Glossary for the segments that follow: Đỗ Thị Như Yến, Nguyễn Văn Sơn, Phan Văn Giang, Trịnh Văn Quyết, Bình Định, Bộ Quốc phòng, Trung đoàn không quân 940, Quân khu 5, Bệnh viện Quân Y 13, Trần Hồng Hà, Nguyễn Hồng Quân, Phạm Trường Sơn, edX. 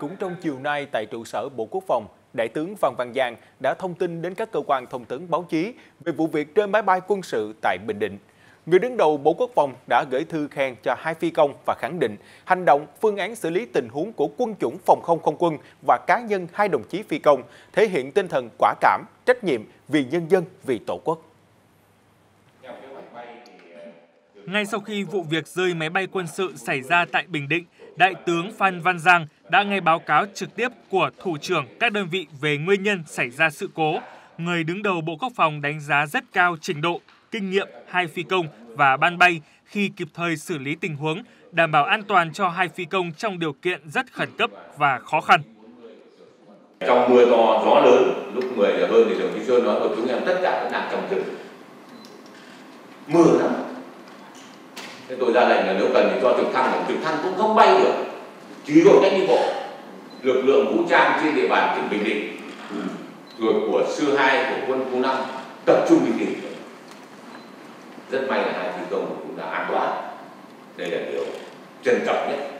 Cũng trong chiều nay tại trụ sở Bộ Quốc phòng, Đại tướng Phan Văn Giang đã thông tin đến các cơ quan thông tấn báo chí về vụ việc trên máy bay quân sự tại Bình Định. Người đứng đầu Bộ Quốc phòng đã gửi thư khen cho hai phi công và khẳng định hành động, phương án xử lý tình huống của quân chủng phòng không không quân và cá nhân hai đồng chí phi công thể hiện tinh thần quả cảm, trách nhiệm vì nhân dân, vì Tổ quốc. Ngay sau khi vụ việc rơi máy bay quân sự xảy ra tại Bình Định, Đại tướng Phan Văn Giang đã nghe báo cáo trực tiếp của Thủ trưởng các đơn vị về nguyên nhân xảy ra sự cố. Người đứng đầu Bộ Quốc phòng đánh giá rất cao trình độ, kinh nghiệm hai phi công và ban bay khi kịp thời xử lý tình huống, đảm bảo an toàn cho hai phi công trong điều kiện rất khẩn cấp và khó khăn. Trong mưa to, gió lớn, lúc 10 giờ hơn thì đồng chí Sơn nói của chúng em tất cả vẫn đang trong rừng. Mưa lắm. Thế tôi ra lệnh là nếu cần thì cho trực thăng cũng không bay được. Chỉ có cách đi bộ. Lực lượng vũ trang trên địa bàn tỉnh Bình Định, rồi của sư 2 của quân khu 5 tập trung Bình Định. Rất may là hai phi công cũng đã an toàn. Đây là điều trân trọng nhất.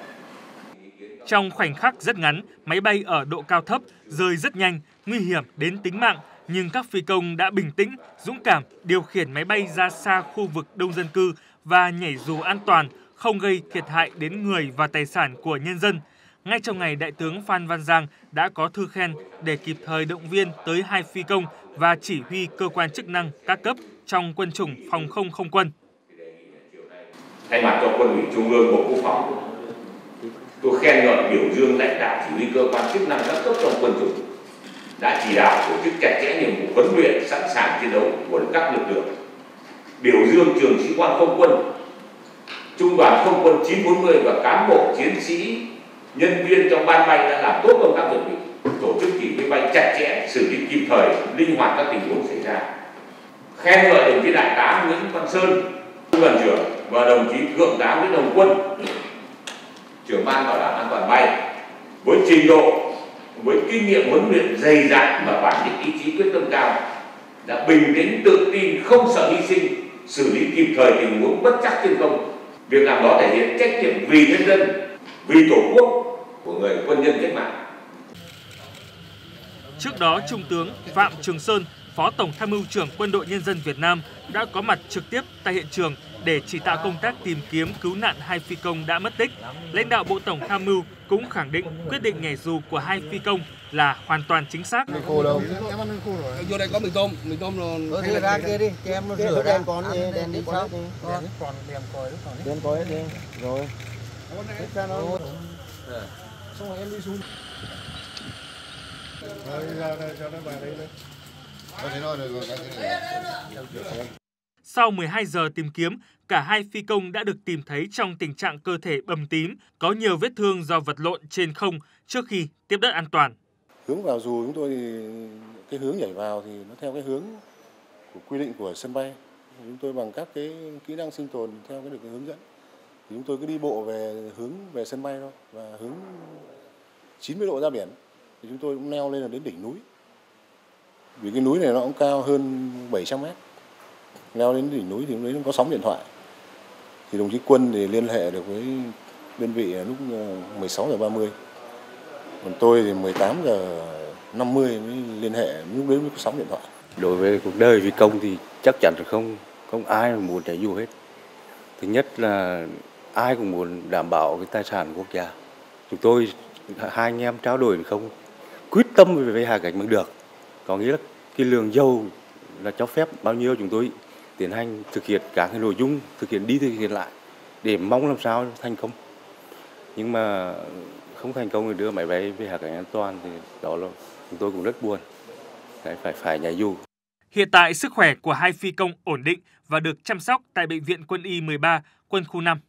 Trong khoảnh khắc rất ngắn, máy bay ở độ cao thấp rơi rất nhanh, nguy hiểm đến tính mạng, nhưng các phi công đã bình tĩnh, dũng cảm điều khiển máy bay ra xa khu vực đông dân cư và nhảy dù an toàn, không gây thiệt hại đến người và tài sản của nhân dân. Ngay trong ngày, Đại tướng Phan Văn Giang đã có thư khen để kịp thời động viên tới hai phi công và chỉ huy cơ quan chức năng các cấp trong quân chủng phòng không không quân. Thay mặt cho Quân ủy Trung ương, Bộ Quốc phòng, tôi khen ngợi biểu dương lãnh đạo chỉ huy cơ quan chức năng các cấp trong quân chủng đã chỉ đạo tổ chức chặt chẽ nhiệm vụ huấn luyện, sẵn sàng chiến đấu của các lực lượng. Biểu dương trường sĩ quan không quân, Trung đoàn không quân 940 và cán bộ chiến sĩ, nhân viên trong ban bay đã làm tốt công tác chuẩn bị, tổ chức chỉ huy bay chặt chẽ, xử lý kịp thời, linh hoạt các tình huống xảy ra. Khen ngợi đồng chí Đại tá Nguyễn Văn Sơn, Trung đoàn trưởng và đồng chí Thượng tá Nguyễn Hồng Quân, trưởng ban bảo đảm an toàn bay, với trình độ, với kinh nghiệm huấn luyện dày dặn và bản lĩnh ý chí quyết tâm cao, đã bình tĩnh, tự tin, không sợ hy sinh, xử lý kịp thời tình huống bất trắc trên không. Việc làm đó thể hiện trách nhiệm vì nhân dân, vì Tổ quốc của người quân nhân cách mạng. Trước đó, Trung tướng Phạm Trường Sơn, Phó Tổng Tham mưu trưởng Quân đội Nhân dân Việt Nam đã có mặt trực tiếp tại hiện trường để chỉ đạo công tác tìm kiếm cứu nạn hai phi công đã mất tích. Lãnh đạo Bộ Tổng Tham mưu cũng khẳng định quyết định nhảy dù của hai phi công là hoàn toàn chính xác. Vô đây có mì tôm rồi. Thì ra kia đi, cho em rửa ra. Còn đèn đi sao? Còn đèn còi lúc còn. Đèn còi đi. Rồi. Xong rồi em đi xuống. Rồi ra đây cho nó vào đây đây. Sau 12 giờ tìm kiếm, cả hai phi công đã được tìm thấy trong tình trạng cơ thể bầm tím, có nhiều vết thương do vật lộn trên không trước khi tiếp đất an toàn. Hướng vào dù chúng tôi thì cái hướng nhảy vào thì nó theo cái hướng của quy định của sân bay. Chúng tôi bằng các cái kỹ năng sinh tồn theo cái được cái hướng dẫn. Thì chúng tôi cứ đi bộ về hướng về sân bay thôi và hướng 90 độ ra biển. Thì chúng tôi cũng leo lên đến đỉnh núi. Vì cái núi này nó cũng cao hơn 700 mét. Leo đến đỉnh núi thì lúc đấy nó có sóng điện thoại. Thì đồng chí Quân thì liên hệ được với đơn vị lúc 16:30. Còn tôi thì 18:50 mới liên hệ, lúc đấy mới có sóng điện thoại. Đối với cuộc đời phi công thì chắc chắn là không ai muốn nhảy dù hết. Thứ nhất là ai cũng muốn đảm bảo cái tài sản của quốc gia. Chúng tôi hai anh em trao đổi không quyết tâm về hạ cánh bằng được. Có nghĩa là cái lượng dầu là cho phép bao nhiêu chúng tôi tiến hành thực hiện các cái nội dung, thực hiện lại để mong làm sao thành công. Nhưng mà không thành công thì đưa máy bay về hạ cánh an toàn thì đó là chúng tôi cũng rất buồn. Đấy, phải nhảy dù. Hiện tại sức khỏe của hai phi công ổn định và được chăm sóc tại Bệnh viện Quân Y 13, Quân khu 5.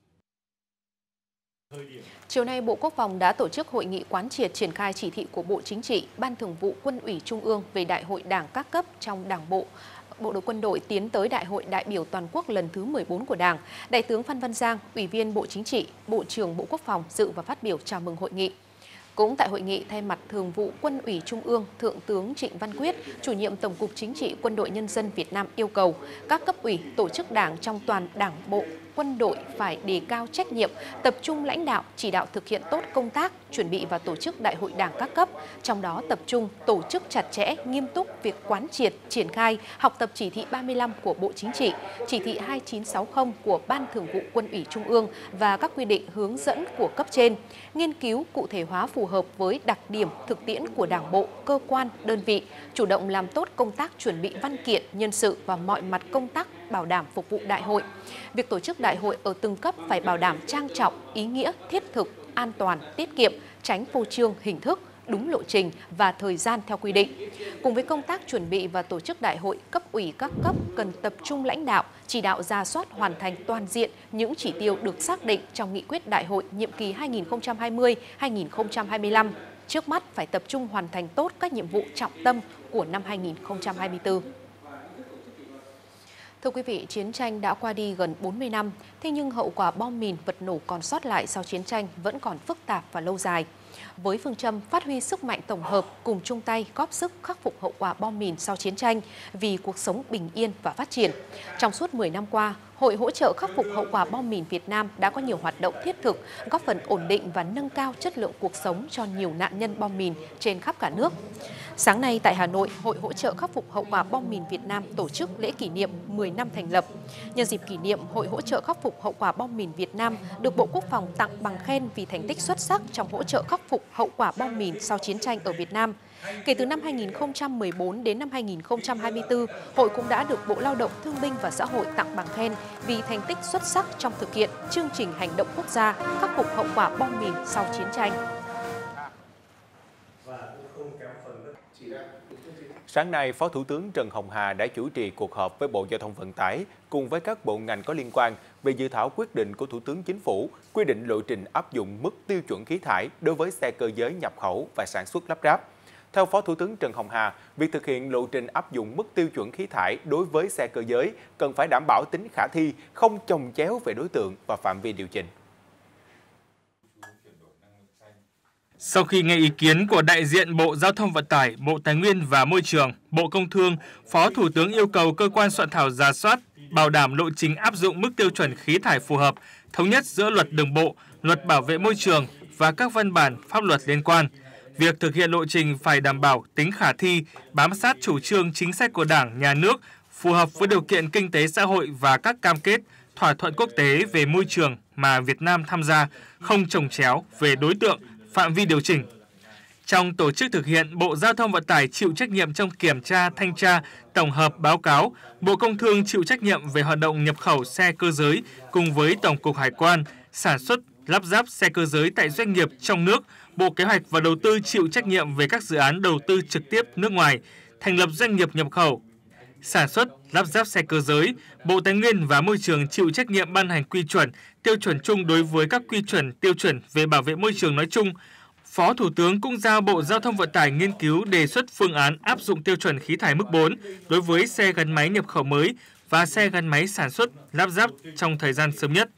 Chiều nay, Bộ Quốc phòng đã tổ chức hội nghị quán triệt triển khai chỉ thị của Bộ Chính trị, Ban Thường vụ Quân ủy Trung ương về Đại hội Đảng các cấp trong Đảng bộ, Bộ đội quân đội tiến tới Đại hội đại biểu toàn quốc lần thứ 14 của Đảng. Đại tướng Phan Văn Giang, Ủy viên Bộ Chính trị, Bộ trưởng Bộ Quốc phòng dự và phát biểu chào mừng hội nghị. Cũng tại hội nghị, thay mặt Thường vụ Quân ủy Trung ương, Thượng tướng Trịnh Văn Quyết, chủ nhiệm Tổng cục Chính trị Quân đội Nhân dân Việt Nam yêu cầu các cấp ủy, tổ chức Đảng trong toàn Đảng bộ quân đội phải đề cao trách nhiệm, tập trung lãnh đạo, chỉ đạo thực hiện tốt công tác, chuẩn bị và tổ chức đại hội Đảng các cấp, trong đó tập trung tổ chức chặt chẽ, nghiêm túc việc quán triệt, triển khai, học tập chỉ thị 35 của Bộ Chính trị, chỉ thị 2960 của Ban Thường vụ Quân ủy Trung ương và các quy định hướng dẫn của cấp trên, nghiên cứu cụ thể hóa phù hợp với đặc điểm thực tiễn của Đảng bộ, cơ quan, đơn vị, chủ động làm tốt công tác chuẩn bị văn kiện, nhân sự và mọi mặt công tác bảo đảm phục vụ đại hội. Việc tổ chức đại hội ở từng cấp phải bảo đảm trang trọng, ý nghĩa, thiết thực, an toàn, tiết kiệm, tránh phô trương, hình thức, đúng lộ trình và thời gian theo quy định. Cùng với công tác chuẩn bị và tổ chức đại hội, cấp ủy các cấp cần tập trung lãnh đạo, chỉ đạo rà soát hoàn thành toàn diện những chỉ tiêu được xác định trong nghị quyết đại hội nhiệm kỳ 2020-2025. Trước mắt phải tập trung hoàn thành tốt các nhiệm vụ trọng tâm của năm 2024. Thưa quý vị, chiến tranh đã qua đi gần 40 năm, thế nhưng hậu quả bom mìn, vật nổ còn sót lại sau chiến tranh vẫn còn phức tạp và lâu dài. Với phương châm phát huy sức mạnh tổng hợp, cùng chung tay góp sức khắc phục hậu quả bom mìn sau chiến tranh vì cuộc sống bình yên và phát triển. Trong suốt 10 năm qua, Hội hỗ trợ khắc phục hậu quả bom mìn Việt Nam đã có nhiều hoạt động thiết thực, góp phần ổn định và nâng cao chất lượng cuộc sống cho nhiều nạn nhân bom mìn trên khắp cả nước. Sáng nay tại Hà Nội, Hội hỗ trợ khắc phục hậu quả bom mìn Việt Nam tổ chức lễ kỷ niệm 10 năm thành lập. Nhân dịp kỷ niệm, Hội hỗ trợ khắc phục hậu quả bom mìn Việt Nam được Bộ Quốc phòng tặng bằng khen vì thành tích xuất sắc trong hỗ trợ khắc phục hậu quả bom mìn sau chiến tranh ở Việt Nam. Kể từ năm 2014 đến năm 2024, Hội cũng đã được Bộ Lao động, Thương binh và Xã hội tặng bằng khen vì thành tích xuất sắc trong thực hiện chương trình hành động quốc gia khắc phục hậu quả bom mìn sau chiến tranh. Sáng nay, Phó Thủ tướng Trần Hồng Hà đã chủ trì cuộc họp với Bộ Giao thông Vận tải cùng với các bộ ngành có liên quan về dự thảo quyết định của Thủ tướng Chính phủ quy định lộ trình áp dụng mức tiêu chuẩn khí thải đối với xe cơ giới nhập khẩu và sản xuất lắp ráp. Theo Phó Thủ tướng Trần Hồng Hà, việc thực hiện lộ trình áp dụng mức tiêu chuẩn khí thải đối với xe cơ giới cần phải đảm bảo tính khả thi, không chồng chéo về đối tượng và phạm vi điều chỉnh. Sau khi nghe ý kiến của đại diện Bộ Giao thông Vận tải, Bộ Tài nguyên và Môi trường, Bộ Công Thương, Phó Thủ tướng yêu cầu cơ quan soạn thảo rà soát, bảo đảm lộ trình áp dụng mức tiêu chuẩn khí thải phù hợp, thống nhất giữa Luật Đường bộ, Luật Bảo vệ Môi trường và các văn bản pháp luật liên quan. Việc thực hiện lộ trình phải đảm bảo tính khả thi, bám sát chủ trương chính sách của Đảng, Nhà nước, phù hợp với điều kiện kinh tế xã hội và các cam kết, thỏa thuận quốc tế về môi trường mà Việt Nam tham gia, không chồng chéo về đối tượng, phạm vi điều chỉnh. Trong tổ chức thực hiện, Bộ Giao thông Vận tải chịu trách nhiệm trong kiểm tra, thanh tra, tổng hợp báo cáo, Bộ Công Thương chịu trách nhiệm về hoạt động nhập khẩu xe cơ giới cùng với Tổng cục Hải quan, sản xuất, lắp ráp xe cơ giới tại doanh nghiệp trong nước, Bộ Kế hoạch và Đầu tư chịu trách nhiệm về các dự án đầu tư trực tiếp nước ngoài, thành lập doanh nghiệp nhập khẩu, sản xuất, lắp ráp xe cơ giới, Bộ Tài nguyên và Môi trường chịu trách nhiệm ban hành quy chuẩn, tiêu chuẩn chung đối với các quy chuẩn, tiêu chuẩn về bảo vệ môi trường nói chung. Phó Thủ tướng cũng giao Bộ Giao thông Vận tải nghiên cứu đề xuất phương án áp dụng tiêu chuẩn khí thải mức 4 đối với xe gắn máy nhập khẩu mới và xe gắn máy sản xuất, lắp ráp trong thời gian sớm nhất.